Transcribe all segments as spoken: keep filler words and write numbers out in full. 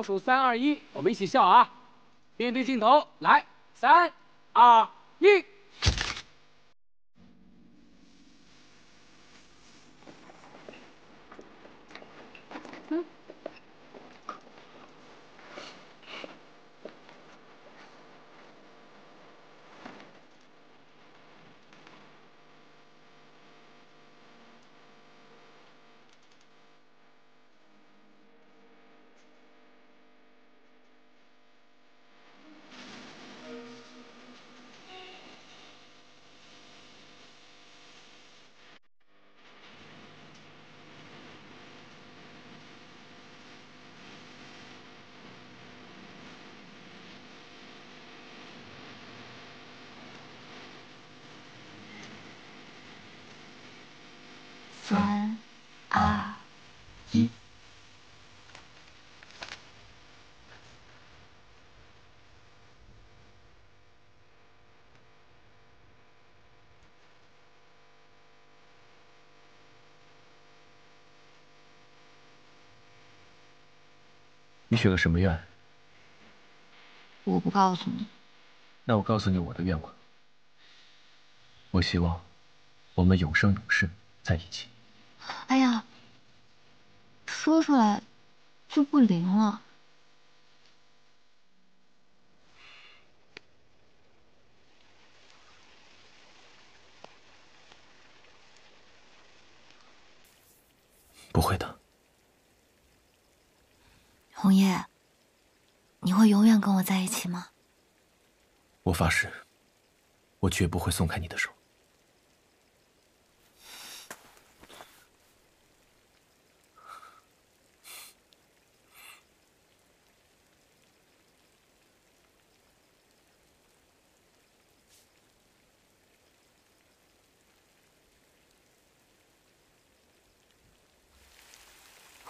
我数三二一，我们一起笑啊！面对镜头，来，三二一。 三二一，你许个什么愿？我不告诉你。那我告诉你我的愿望。我希望我们永生永世在一起。 哎呀，说出来就不灵了。不会的，红叶，你会永远跟我在一起吗？我发誓，我绝不会松开你的手。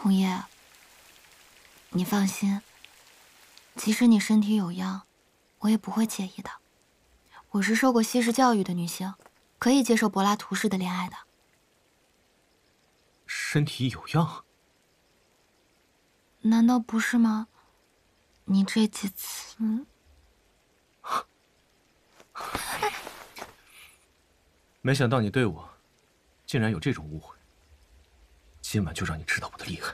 红叶，你放心，即使你身体有恙，我也不会介意的。我是受过西式教育的女性，可以接受柏拉图式的恋爱的。身体有恙？难道不是吗？你这几次……嗯、没想到你对我竟然有这种误会。 今晚就让你知道我的厉害。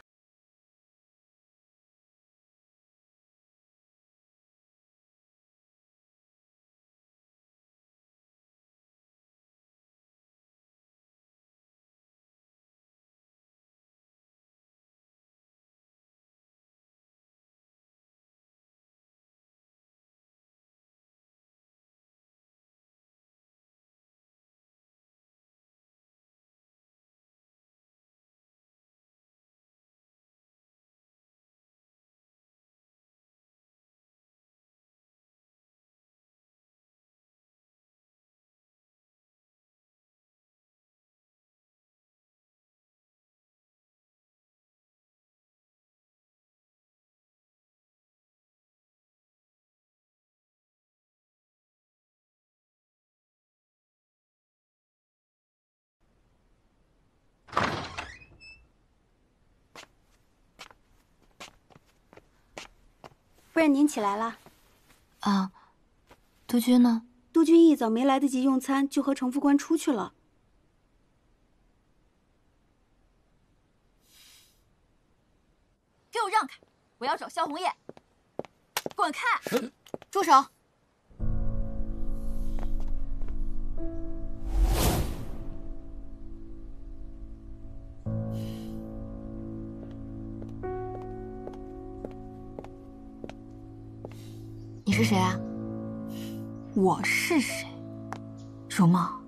夫人，您起来了。啊，督军呢？督军一早没来得及用餐，就和程副官出去了。给我让开！我要找萧红叶。滚开！嗯、住手！你是谁啊？我是谁？如梦，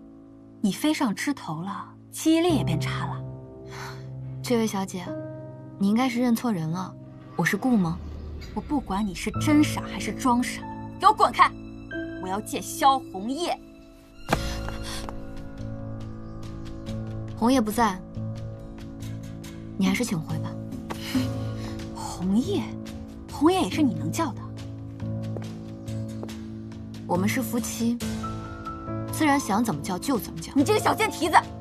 你飞上枝头了，记忆力也变差了。这位小姐，你应该是认错人了。我是顾梦，我不管你是真傻还是装傻，给我滚开！我要见萧红叶。红叶不在，你还是请回吧。红叶，红叶也是你能叫的。 我们是夫妻，自然想怎么叫就怎么叫。你这个小贱蹄子！